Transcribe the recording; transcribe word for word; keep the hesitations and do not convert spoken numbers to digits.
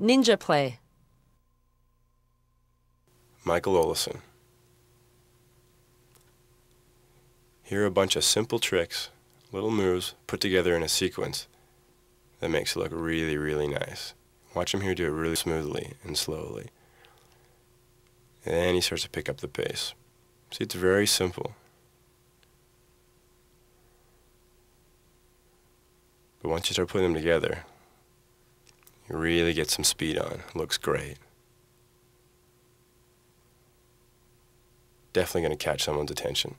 Ninja play. Michael Olison. Here are a bunch of simple tricks, little moves put together in a sequence that makes it look really, really nice. Watch him here do it really smoothly and slowly. And he starts to pick up the pace. See, it's very simple. But once you start putting them together, you really get some speed on. It looks great. Definitely going to catch someone's attention.